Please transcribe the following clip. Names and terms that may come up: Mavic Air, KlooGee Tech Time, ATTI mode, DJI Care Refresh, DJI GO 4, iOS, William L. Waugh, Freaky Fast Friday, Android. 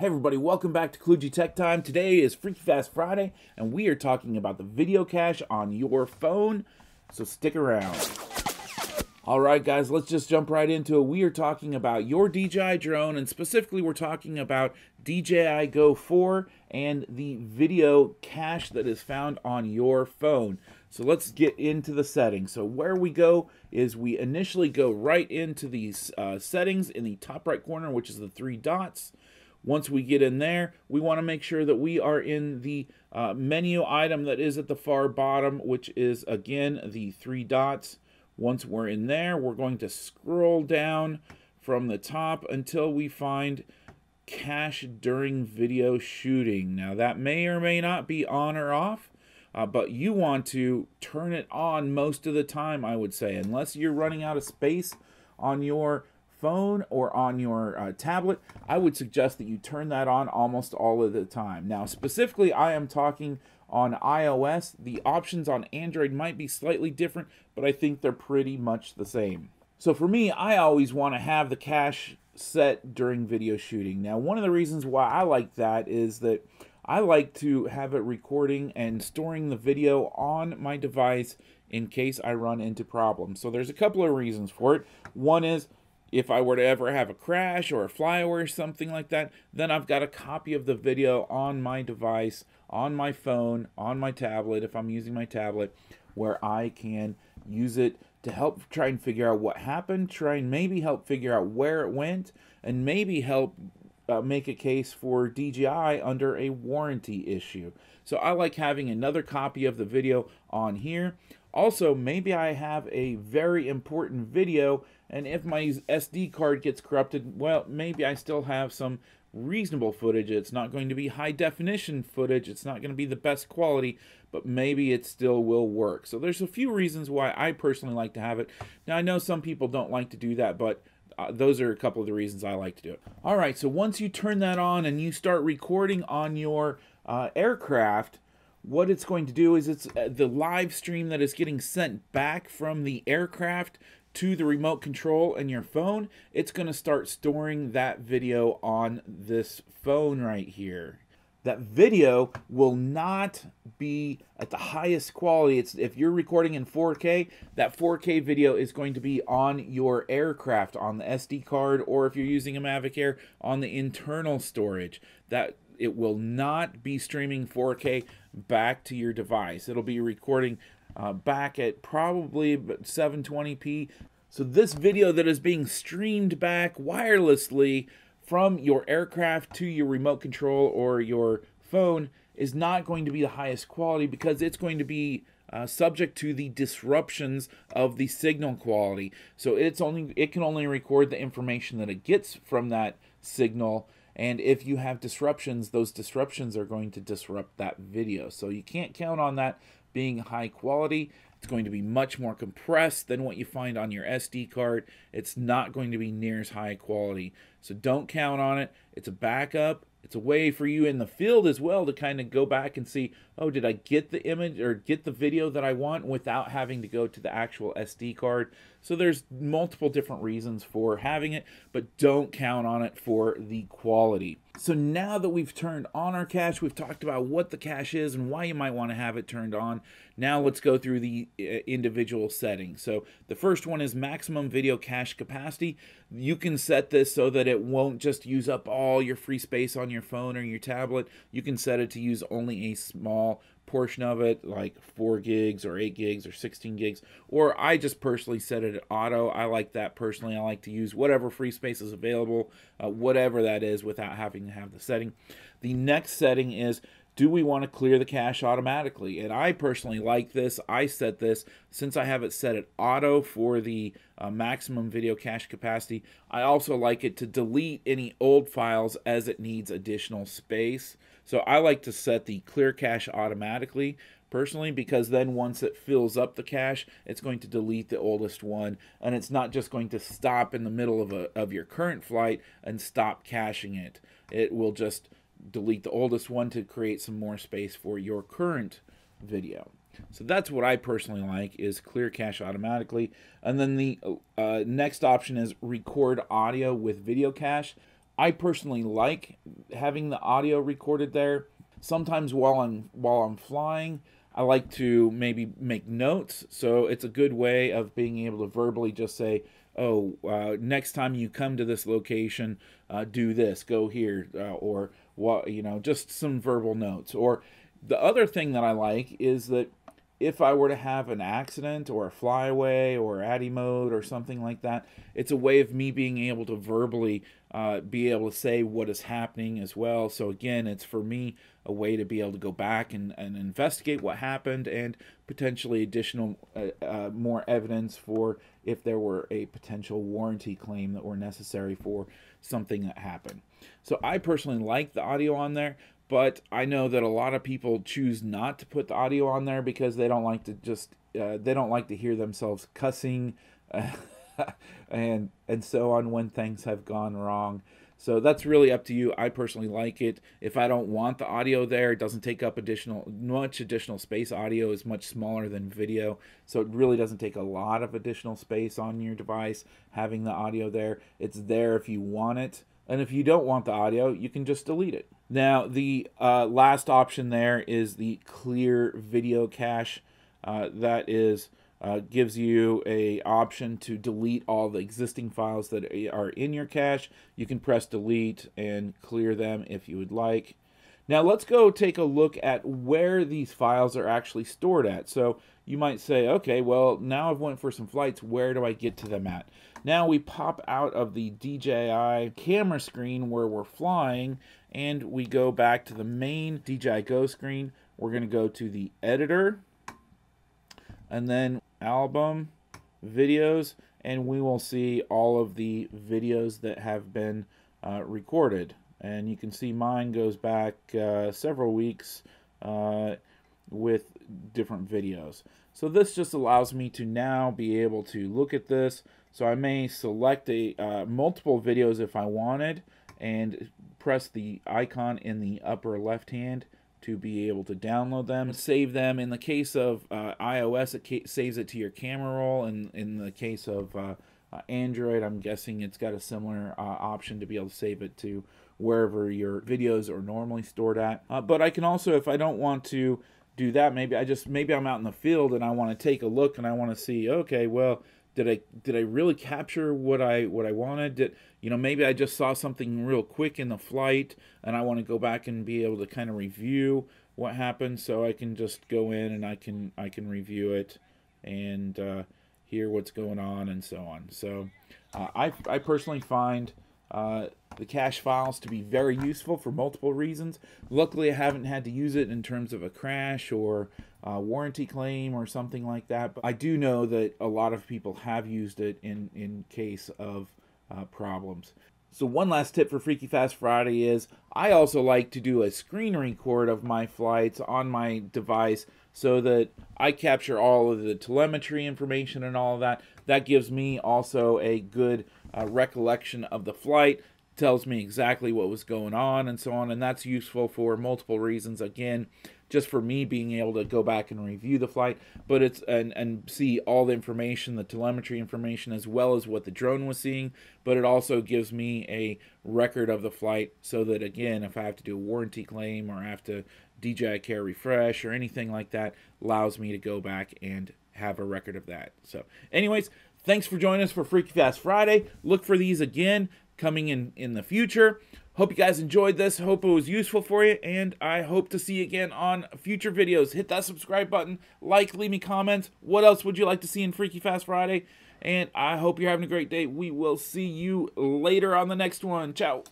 Hey everybody, welcome back to KlooGee Tech Time. Today is Freaky Fast Friday, and we are talking about the video cache on your phone, so stick around. Alright guys, let's just jump right into it. We are talking about your DJI drone, and specifically we're talking about DJI GO 4 and the video cache that is found on your phone. So let's get into the settings. So where we go is we initially go right into these settings in the top right corner, which is the three dots. Once we get in there, we want to make sure that we are in the menu item that is at the far bottom, which is, again, the three dots. Once we're in there, we're going to scroll down from the top until we find cache during video shooting. Now, that may or may not be on or off, but you want to turn it on most of the time, I would say, unless you're running out of space on your phone or on your tablet. I would suggest that you turn that on almost all of the time. Now, specifically, I am talking on iOS. The options on Android might be slightly different, but I think they're pretty much the same. So for me, I always want to have the cache set during video shooting. Now, one of the reasons why I like that is that I like to have it recording and storing the video on my device in case I run into problems. So there's a couple of reasons for it. One is, if I were to ever have a crash or a flyover or something like that, then I've got a copy of the video on my device, on my phone, on my tablet, if I'm using my tablet, where I can use it to help try and figure out what happened, try and maybe help figure out where it went, and maybe help make a case for DJI under a warranty issue. So I like having another copy of the video on here. Also, maybe I have a very important video, and if my SD card gets corrupted, well, maybe I still have some reasonable footage. It's not going to be high definition footage. It's not going to be the best quality, but maybe it still will work. So there's a few reasons why I personally like to have it. Now, I know some people don't like to do that, but those are a couple of the reasons I like to do it. All right, so once you turn that on and you start recording on your aircraft, what it's going to do is it's the live stream that is getting sent back from the aircraft to the remote control and your phone. It's going to start storing that video on this phone right here. That video will not be at the highest quality. If you're recording in 4K, that 4K video is going to be on your aircraft, on the SD card, or if you're using a Mavic Air, on the internal storage. It will not be streaming 4K back to your device. It'll be recording back at probably 720p. So this video that is being streamed back wirelessly from your aircraft to your remote control or your phone is not going to be the highest quality because it's going to be subject to the disruptions of the signal quality. So it can only record the information that it gets from that signal. And if you have disruptions, those disruptions are going to disrupt that video. So you can't count on that being high quality. It's going to be much more compressed than what you find on your SD card. It's not going to be near as high quality. So don't count on it. It's a backup. It's a way for you in the field as well to kind of go back and see, oh, did I get the image or get the video that I want without having to go to the actual SD card? So there's multiple different reasons for having it, but don't count on it for the quality. So now that we've turned on our cache, we've talked about what the cache is and why you might want to have it turned on. Now let's go through the individual settings. So the first one is maximum video cache capacity. You can set this so that it won't just use up all your free space on your phone or your tablet. You can set it to use only a small portion of it, like 4 gigs or 8 gigs or 16 gigs, or I just personally set it at auto. I like that personally. I like to use whatever free space is available, whatever that is, without having to have the setting. The next setting is, do we want to clear the cache automatically? And I personally like this. I set this, since I have it set at auto for the maximum video cache capacity. I also like it to delete any old files as it needs additional space. So I like to set the clear cache automatically personally, because then once it fills up the cache, it's going to delete the oldest one, and it's not just going to stop in the middle of your current flight and stop caching it. It will just delete the oldest one to create some more space for your current video. So that's what I personally like, is clear cache automatically. And then the next option is record audio with video cache. I personally like having the audio recorded there. Sometimes while I'm flying, I like to maybe make notes. So it's a good way of being able to verbally just say, oh, next time you come to this location, do this, go here, or what, you know, just some verbal notes. Or the other thing that I like is that if I were to have an accident or a flyaway or ATTI mode or something like that, it's a way of me being able to verbally be able to say what is happening as well. So again, it's for me a way to be able to go back and investigate what happened and potentially additional more evidence for if there were a potential warranty claim that were necessary for something that happened. So I personally like the audio on there. But I know that a lot of people choose not to put the audio on there because they don't like to they don't like to hear themselves cussing and so on when things have gone wrong. So that's really up to you. I personally like it. If I don't want the audio there, it doesn't take up much additional space. Audio is much smaller than video, so it really doesn't take a lot of additional space on your device having the audio there. It's there if you want it. And if you don't want the audio, you can just delete it. Now, the last option there is the clear video cache. That is gives you a option to delete all the existing files that are in your cache. You can press delete and clear them if you would like. Now, let's go take a look at where these files are actually stored at. So you might say, okay, well, now I've went for some flights. Where do I get to them at? Now we pop out of the DJI camera screen where we're flying, and we go back to the main DJI GO screen. We're going to go to the editor, and then album, videos, and we will see all of the videos that have been recorded. And you can see mine goes back several weeks with different videos. So this just allows me to now be able to look at this. So I may select multiple videos if I wanted and press the icon in the upper left hand to be able to download them, save them. In the case of iOS, it saves it to your camera roll. And in the case of Android, I'm guessing it's got a similar option to be able to save it to wherever your videos are normally stored at. But I can also, if I don't want to do that, maybe I'm out in the field and I want to take a look and I want to see, okay, well, did I really capture what I wanted? You know, maybe I just saw something real quick in the flight and I want to go back and be able to kind of review what happened. So I can just go in and I can review it and hear what's going on and so on. So I personally find the cache files to be very useful for multiple reasons. Luckily, I haven't had to use it in terms of a crash or a warranty claim or something like that. But I do know that a lot of people have used it in case of problems. So one last tip for Freaky Fast Friday is I also like to do a screen record of my flights on my device so that I capture all of the telemetry information and all of that. That gives me also a good recollection of the flight, tells me exactly what was going on and so on, and that's useful for multiple reasons. Again, just for me being able to go back and review the flight, but it's and see all the information, the telemetry information, as well as what the drone was seeing. But it also gives me a record of the flight so that, again, if I have to do a warranty claim or I have to DJI Care Refresh or anything like that, allows me to go back and have a record of that. So anyways, thanks for joining us for Freaky Fast Friday. Look for these again coming in the future. Hope you guys enjoyed this. Hope it was useful for you, and I hope to see you again on future videos. Hit that subscribe button, like, leave me comments. What else would you like to see in Freaky Fast Friday? And I hope you're having a great day. We will see you later on the next one. Ciao.